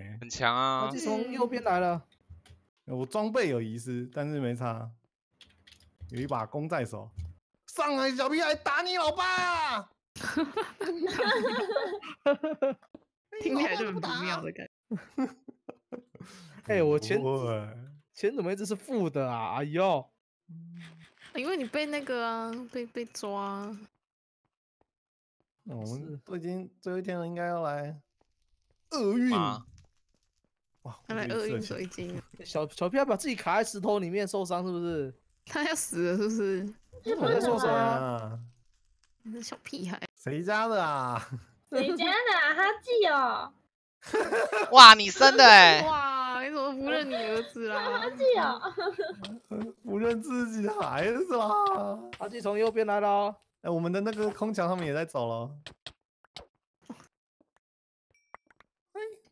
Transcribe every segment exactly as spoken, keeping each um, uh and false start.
欸，很强啊！他就从右边来了。我装备有遗失，但是没差。有一把弓在手，上来小屁孩打你老爸！听起来就很不妙的感觉。哎欸，我钱钱怎么一直是负的啊？哎呦！因为你被那个啊，被被抓啊。那我们都已经最后一天了，应该要来厄运。哇！他来厄运水晶。小小屁孩把自己卡在石头里面受伤，是不是？他要死了，是不是？我在说谁啊？你这小屁孩。谁家的啊？谁家的啊？哈记哦。哇，你生的哎！哇，你怎么不认你儿子啦？哈记哦。不认自己的孩子啦！哈记从右边来了。 哎、欸，我们的那个空墙他们也在走了。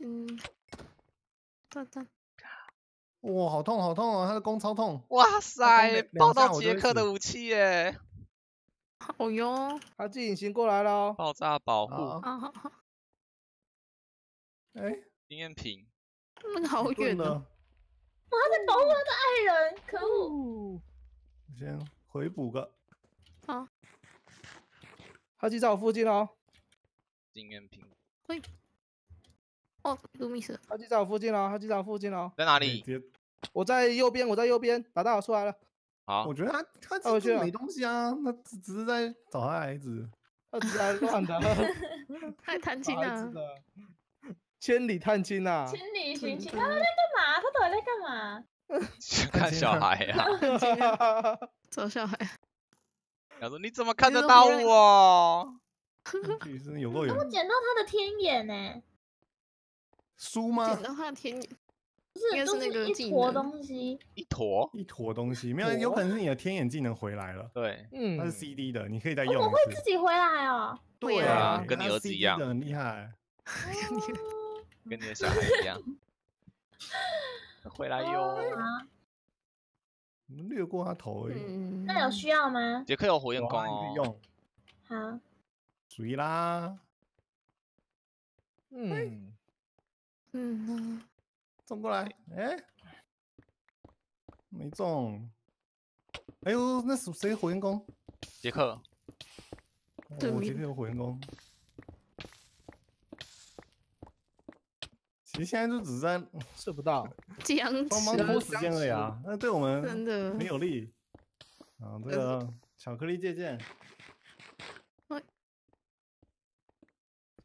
嗯，痛痛！哇，好痛好痛哦！他的弓超痛。哇塞，抱到杰克的武器耶！好哟，他自己隐形过来了哦。爆炸保护。好好好。哎，经验品。那个好远呢。我还在保护他的爱人，可恶！先回补个。好。 哈记在我附近哦，经验品。喂，哦，卢米斯。哈记在我附近哦，哈记在我附近哦。在哪里？我在右边，我在右边，打到我出来了。好，我觉得他他其实没东西啊，他只只是在找他孩子，他只是在乱的。他在探亲啊，千里探亲啊，千里寻亲。他在干嘛？他到底在干嘛？看小孩啊，找小孩。 他说：“你怎么看得到我？”有够远！我捡到他的天眼呢。书吗？捡到他的天眼，不是，都是一坨东西。一坨一坨东西，没有，有可能是你的天眼技能回来了。对，嗯，它是 C D 的，你可以再用。我会自己回来哦。对啊，跟你儿子一样，很厉害。跟你的小孩一样。回来哟。 我们掠过他头而已。那有需要吗？杰克有火焰弓哦，用。好。注意啦。嗯。嗯。中过来，哎，没中。哎呦，那是谁火焰弓？杰克。我杰克有火焰弓。其实现在就只是在射不到，帮忙拖时间而已啊，那对我们真的很有利。啊，这个巧克力借鉴。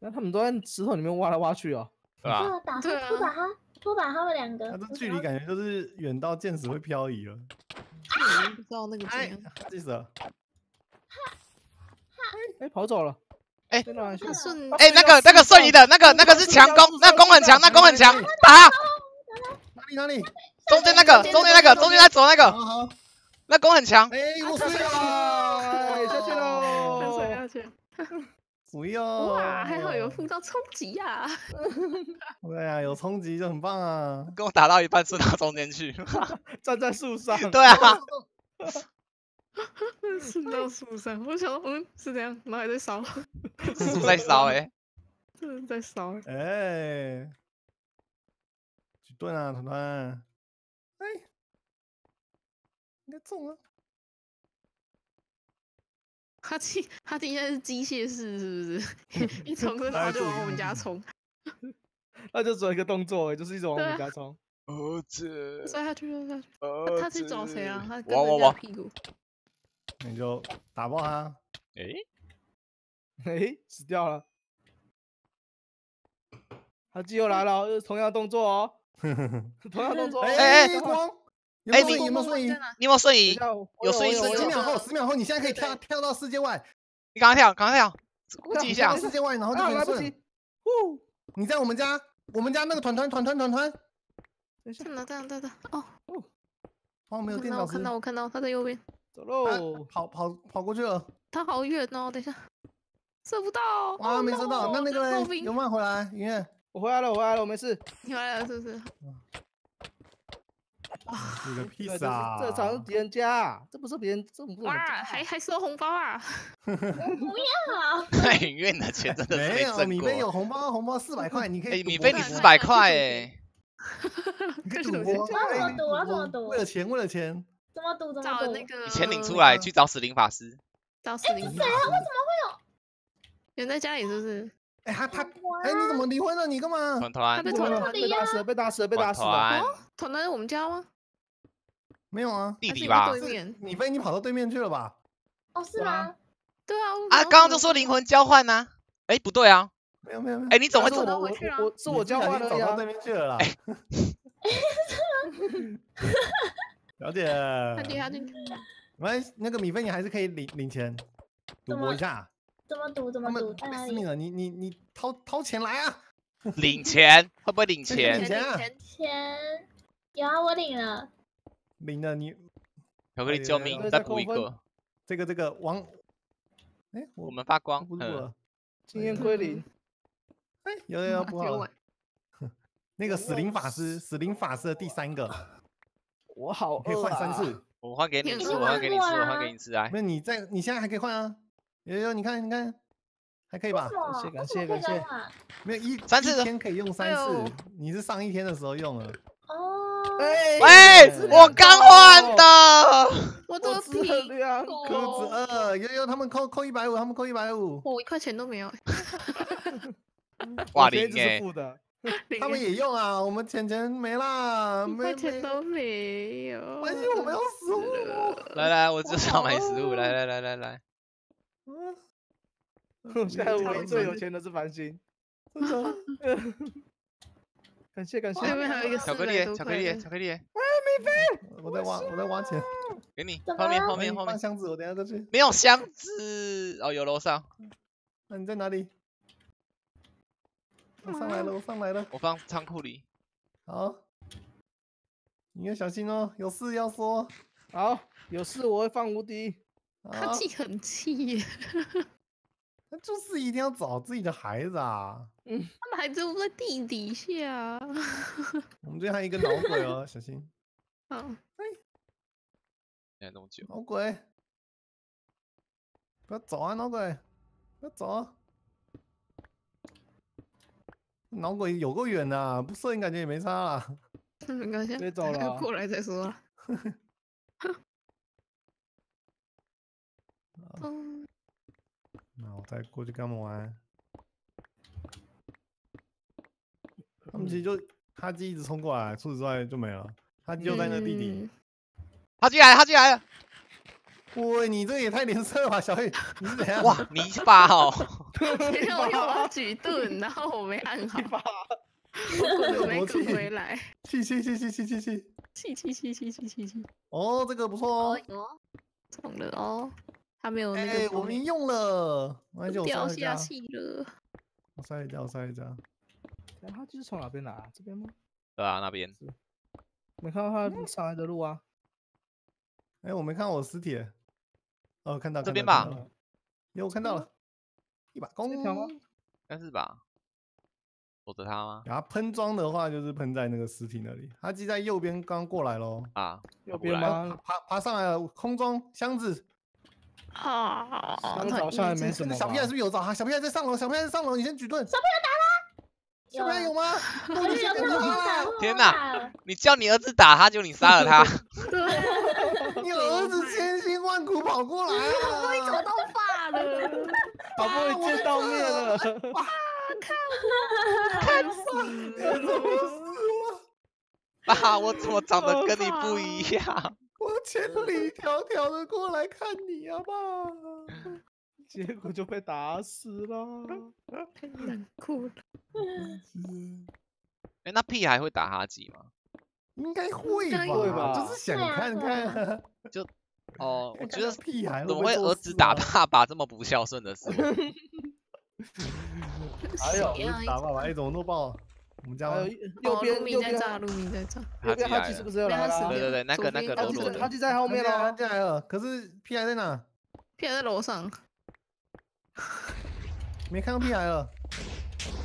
那他们都在石头里面挖来挖去哦，对吧？打算拖把他，拖把他们两个。这距离感觉就是远到箭矢会漂移了。不知道那个箭矢。哎，跑走了。 哎，哎，那个那个瞬移的那个那个是强攻，那攻很强，那攻很强，打！哪里哪里？中间那个，中间那个，中间在走那个，那攻很强。哎，我碎了，下去喽！下水下去。不用。哇，还好有碰到冲击呀。对啊，有冲击就很棒啊。跟我打到一半，射到中间去，站在树上。对啊。 顺到树上，我想我们是怎样，然后还在烧，树在烧哎，真的在烧哎、欸，哎，几吨啊，团团，哎，应该中了。哈记，哈记应该是机械式，是不是？一冲，然后就往我们家冲，那就做一个动作、欸，就是一直往我们家冲。儿子，摔下去了，摔下去。啊、他去找谁啊？他跟人家屁股。 你就打爆他！哎哎、欸欸，死掉了！哈记又来了，又是同样动作哦，同样动作、哦。哎哎、欸，光！哎、欸，你有没有瞬移？你有没有瞬移？有瞬移！十秒后，十秒后，你现在可以跳跳到世界外。你赶快跳，赶快跳！估计一下世界外，然后就平顺。哦、你在我们家，我们家那个团团团团团团。在哪？在哪？在哪？哦哦！哦，没有电脑。看到我看到，他在右边。 走喽！跑跑跑过去了。他好远哦，等一下，射不到。哇，没射到。那那个人有没有回来？云燕，我回来了，我回来了，我没事。你回来了是不是？你个屁啊！这场是别人家、啊，这不是别人，这不是我们家、啊。还还收红包啊！不要！太影院的钱真的没有，米菲有红包，红包四百块，你可以。米菲你四百块哎！你可以赌博，怎么赌啊？怎么赌？为了钱，为了钱。怎么赌？怎么赌？那个钱领出来，去找死灵法师。找死灵法师。哎，谁啊？为什么会有？人在家里是不是？ 哎、欸，他他哎、欸，你怎么离婚了？你干嘛？团团，他被团团被打死了，被打死了，被打死了。团团是我们家吗？没有啊，弟弟吧？米菲，你跑到对面去了吧？哦，是吗？对啊。啊，刚刚就说灵魂交换呢。哎，不对啊。没有没有没有。哎，你怎么会跑回去啊？是我交换的，跑到对面去了啦。了解。他进他进去。喂，那个米菲，你还是可以领领钱，赌博一下。 怎么赌？怎么赌？死你了！你你你掏掏钱来啊！领钱会不会领钱？领钱啊！钱有啊，我领了。领了你，巧克力救命！再补一个。这个这个王，哎，我们发光。不了，经验归零。哎，有有有，补了。那个死灵法师，死灵法师的第三个。我好饿啊！可以换三次。我换给你吃，我换给你吃，我换给你吃啊！那你在你现在还可以换啊。 有有，你看你看，还可以吧？谢感谢感谢，没有一三次一天可以用三次，你是上一天的时候用了。哦，哎，我刚换的，我肚子饿，肚子饿，有有，他们扣扣一百五，他们扣一百五，我一块钱都没有。哇，零哎，他们也用啊，我们钱钱没啦，一块钱都没有。关心我们要食物，来来，我至少买食物，来来来来来。 嗯，现在我最有钱的是繁星，真的。感谢感谢。这边还有一个巧克力，巧克力，巧克力。哎，米菲，我在挖，我在挖钱，给你。后面后面后面箱子，我等下再去。没有箱子，哦，有楼上。那你在哪里？我上来了，我上来了。我放仓库里。好。你要小心哦，有事要说。好，有事我会放无敌。 他气很气，他就是一定要找自己的孩子啊！嗯，他们孩子都在地底下、啊。我们这还有一个老鬼哦，小心！好，哎，现在弄久。老鬼，不要走啊，老鬼，不要走啊！老鬼有够远啊，不摄影感觉也没差啦。没关系，别走了，过来再说。嗯，那我再过去跟他们玩。他们其实就哈基一直冲过来，除此之外就没了。哈基就在那地底。哈基来了，哈基来了！喂，你这也太吝啬了吧，小玉！你是怎样？哇，你一把哦！没有，我要举盾，然后我没按好，我没跟回来。气气气气气气气气气气气气气！哦，这个不错哦，中了哦。 他没有那个，我们用了，掉下去了。我塞一家，我塞一家。他就是从哪边来？这边吗？对啊，那边。没看到他上来的路啊。哎，我没看到我尸体。哦，看到这边吧。有，我看到了。一把弓。应该是吧。躲着他吗？然后喷装的话，就是喷在那个尸体那里。他就在右边，刚过来喽。啊，右边吗？爬爬上来了，空中箱子。 啊！刚找上来没什么。小屁孩是不是有找他？小屁孩在上楼，小屁孩在上楼，你先举盾。小屁孩打他？小屁孩有吗？我先跟他。天哪！你叫你儿子打他，就你杀了他。对。你儿子千辛万苦跑过来了。好不容易找到爸了。好不容易见到面了。哇！看我，看我，爸，我怎么长得跟你不一样？ 我千里迢迢的过来看你啊，爸，结果就被打死了，太难过了。哎，那屁孩会打哈基吗？应该会吧，就是想看看。就哦，我觉得屁孩怎么会儿子打爸爸这么不孝顺的事？哎呦，打爸爸，哎，怎么弄爆？ 我们家右边右边炸，路明在炸，右边哈基是不是要来了？对对对，那个那个楼主，哈基在后面了，哈基来了。可是屁孩在哪？屁孩在楼上，没看到屁孩了。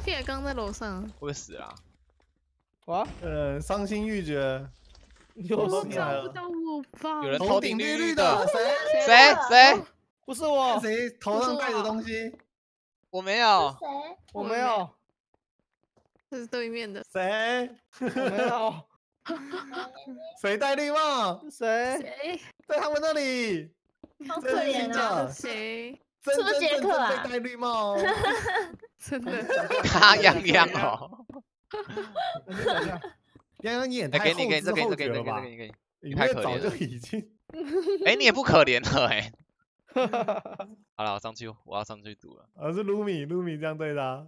屁孩刚在楼上，会死啦！哇，呃，伤心欲绝。有谁？找不到我吧？有人头顶绿绿的，谁？谁？谁？不是我，谁头上戴着东西？我没有，我没有，这是对面的。谁？没有。谁戴绿帽？谁？谁？在他们那里。好可怜啊！谁？ 真真正正会戴绿帽，真的，他洋洋哦，洋洋你也太后知后觉了吧？你太可怜了，早就已经。哎，你也不可怜了哎。好了，我上去，我要上去赌了。而是卢米，卢米这样对的。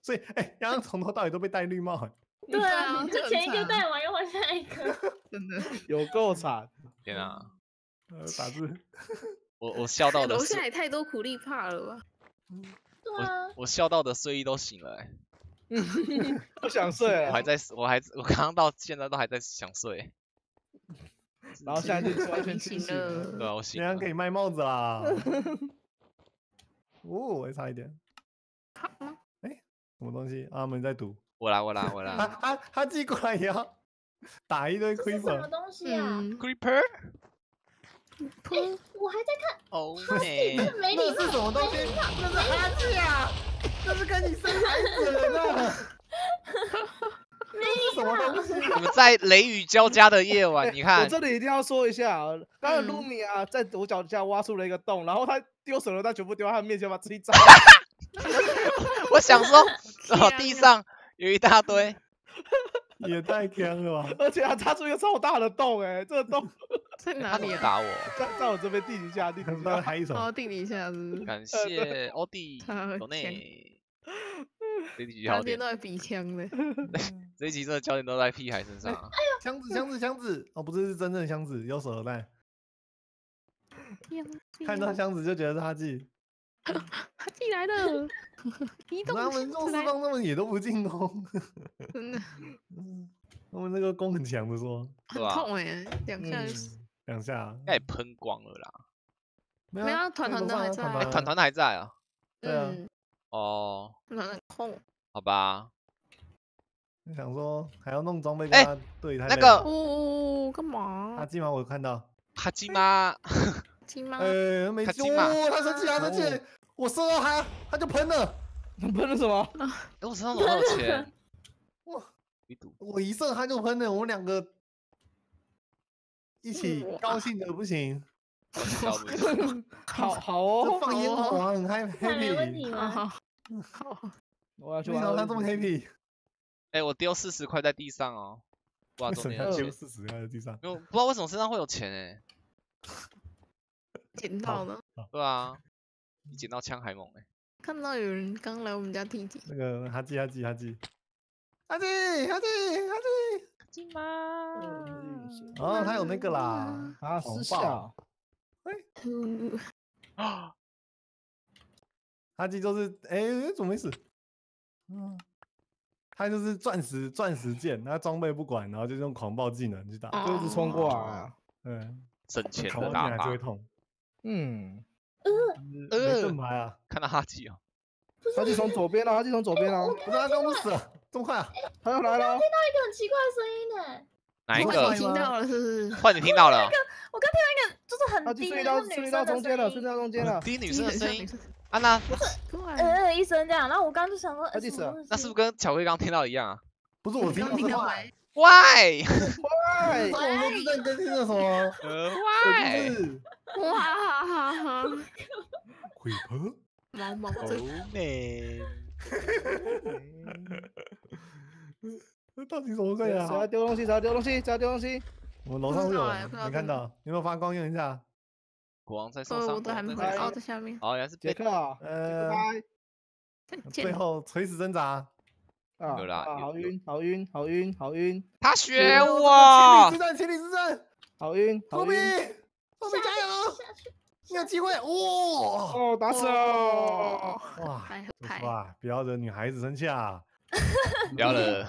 所以，哎，洋洋从头到尾都被戴绿帽。对啊，就前一个戴完，又换下一个。真的，有够惨！天啊，打字。 我我笑到的，楼下也太多苦力怕了吧？对啊，我笑到的睡意都醒了、欸，不想睡了。我还在，我还我刚刚到现在都还在想睡，然后现在就完全清醒了。对啊，我醒了。这样可以卖帽子啦。哦，我也差一点。哎、欸，什么东西？阿、啊、门在赌。我来，我来，我来。他他他寄过来也要打一堆 creeper。什么东西啊、嗯、？creeper。 哎、欸，我还在看哦，他是这没礼貌，这是什么东西？这是哈气啊！这是跟你生孩子了，没礼貌。我们在雷雨交加的夜晚，你看、欸，我这里一定要说一下啊，刚刚卢米啊，在我脚下挖出了一个洞，然后他丢手榴弹，全部丢到他面前，把自己炸。我想说，哦，地上有一大堆。 也太坑了吧！而且还扎出一个超大的洞、欸，哎，这个洞在哪里、啊？打我！在在我这边地底下，地底下还一手。哦，地底下是。感谢奥迪，走内。这一集好点。都在比枪嘞。这一集真的焦点都在屁孩身上、啊。哎呦！箱子，箱子，箱子！哦，不是，是真正的箱子，有手榴弹。看到箱子就觉得是他寄。他寄来了。 他们重视方他们也都不进攻，真的。他们那个攻很强的说，很痛哎，两下，两下，应该也喷光了啦。没有，团团的还在，团团的还在啊。对啊。哦。团团控。好吧。我想说还要弄装备跟他对他那个，哦，干嘛？哈基玛我看到。哈基玛。基玛。呃，没救，他生气了，生气。 我射到他，他就喷了。喷了什么？哎，我身上怎么有钱？我我一射他就喷了，我们两个一起高兴的不行。好好哦，放烟火很 happy。好，我要去玩。为什么他这么 happy？ 哎，我丢四十块在地上哦。为什么要丢四十块在地上？因为不知道为什么身上会有钱哎。捡到了。对啊。 你捡到枪还猛哎、欸！看到有人刚来我们家弟弟，那个哈基哈基哈基哈基哈基哈基哈基吗？哦，他有那个啦，啊，失效。哎，啊，哈基就是哎，怎么没死？嗯，他就是钻石钻石剑，他装备不管，然后就用狂暴技能去打，就一直冲过来啊。嗯，省钱的打法。嗯。 呃呃，干嘛呀？看到哈基啊，哈基从左边啊，哈基从左边啊，不是他刚不死了，这么快啊？他又来了！我听到一个很奇怪的声音呢，哪一个？我听到了，是不是？换你听到了？我刚听到一个就是很低的女生到中间了，到中间了，低女生的声音。安娜，呃一声这样，然后我刚就想说，哈基死了，那是不是跟巧克力刚听到一样啊？不是我听到的话。 Why？ Why？ 我不知道你在听什么。Why？ 哇哈哈哈！鬼婆？毛毛真美。这到底怎么鬼啊？谁要丢东西？谁要丢东西？谁要丢东西？我楼上有人，没看到？有没有发光用一下？国王在上，我都还没回来。哦，在下面。哦，原来是杰克。呃，最后垂死挣扎。 有啦，好晕，好晕，好晕，好晕！他学我，千里之战，千里之战，好晕，好晕！后面加油，你有机会！哦，哦，打死了！哇，哇，不要惹女孩子生气啊！不要惹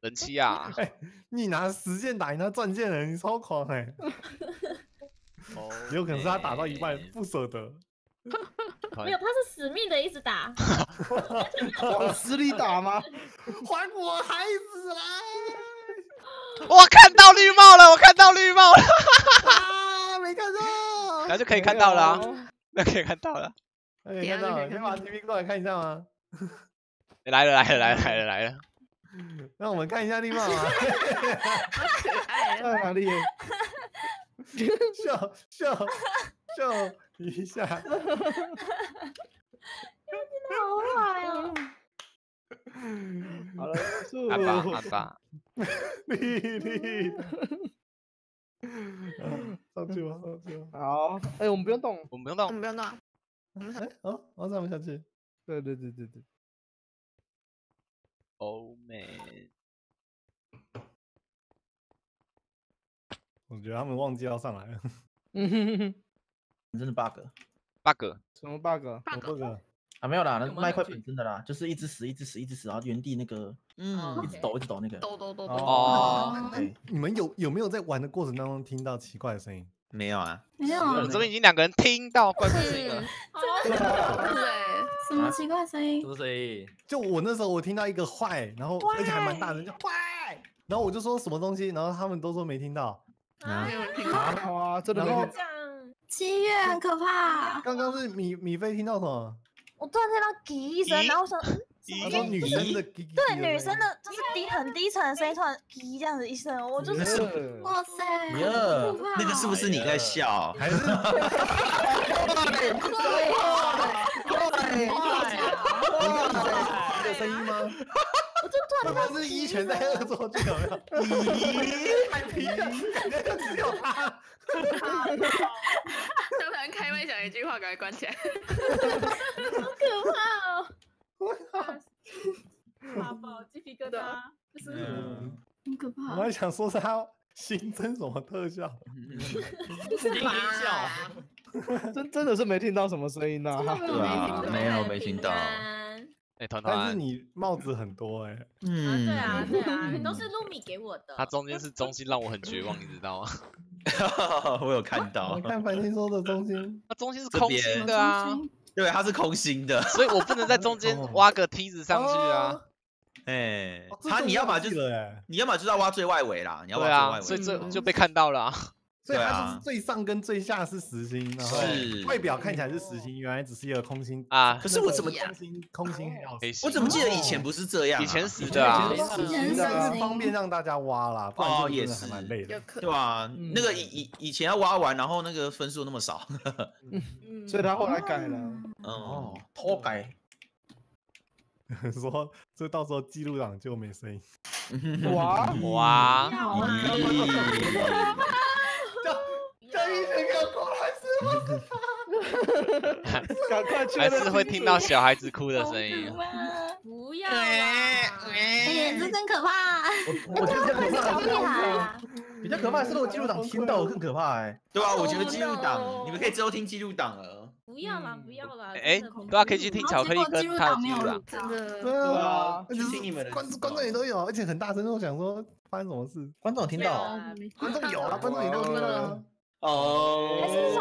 人气啊！哎，你拿实剑打赢他钻剑人，你超狂哎！哦，有可能是他打到一半不舍得。 没有，他是死命的一直打，往死里打吗？还我孩子来！我看到绿帽了，我看到绿帽了，啊，没看到，那就可以看到了、啊，那可以看到了，可以看到了，你把 T V 过来看一下吗？来了来了来了来了来了，让我们看一下绿帽啊，好可爱，在哪里？秀秀秀一下，真的好坏哦。 好了，阿爸阿爸，丽丽，上去吧，上去吧。好，哎，我们不用动，我们不用动，我们不用动。我们哎，好，我怎么下去？对对对对对。Oh man！ 我觉得他们忘记要上来了。嗯哼哼，你真的 bug，bug， 什么 bug？bug。 啊，没有啦，那麦块本身的啦，就是一直死，一直死，一直死，然后原地那个，嗯，一直抖，一直抖那个，抖抖抖抖。哦，你们有有没有在玩的过程当中听到奇怪的声音？没有啊，没有。我这边已经两个人听到怪怪声音了。对，什么奇怪声音？什么声音？就我那时候我听到一个坏，然后而且还蛮大声，就坏，然后我就说什么东西，然后他们都说没听到。啊，没有人听到啊，真的没有。七月很可怕。刚刚是米米菲听到什么？ 我突然听到滴一声，然后我想，我说女生的滴，对女生的，就是低很低沉的声音，突然滴这样子一声，我就是，哇塞，那个是不是你在笑？还是？对对对，你有声音吗？我就突然听到是一拳在恶作剧，有没有？咦，太皮了，那个只有他。 突然开麦讲一句话，赶快关起来，好可怕哦！我靠，阿宝鸡皮疙瘩，就是很可怕。我还想说是他新增什么特效，是音效，真真的是没听到什么声音呐，对啊，没有没听到。哎，团团，但是你帽子很多哎，嗯，对啊对啊，都是露米给我的。他中间是中心让我很绝望，你知道吗？ 我有看到，我看繁星说的中心，那中心是空心的啊，对，它是空心的，所以我不能在中间挖个梯子上去啊。哎，他你要嘛就是你要嘛就是要挖最外围啦，你要挖最外围，所以这就被看到了。所以它就是最上跟最下是实心，然后外表看起来是实心，原来只是一个空心啊。可是我怎么空心空心很好？我怎么记得以前不是这样？以前实的啊，以前方便让大家挖啦，不然也是蛮累的，对吧？那个以以前要挖完，然后那个分数那么少，所以他后来改了，哦，偷改。 说这到时候记录档就没声音。哇哇！叫叫医生要过来，我可怕！赶快去！还是会听到小孩子哭的声音。不要！哎，这真可怕！我觉得比较可怕，比较可怕是如果记录档听到更可怕哎。对啊，我觉得记录档，你们可以之后听记录档了。 不要啦，不要啦！哎，对啊，可以去听巧克力跟他的记录啦，真的，对啊，而且听你们的，观观众也都有，而且很大声，我想说发生什么事，观众听到，观众有啊，观众也都听到啊，哦。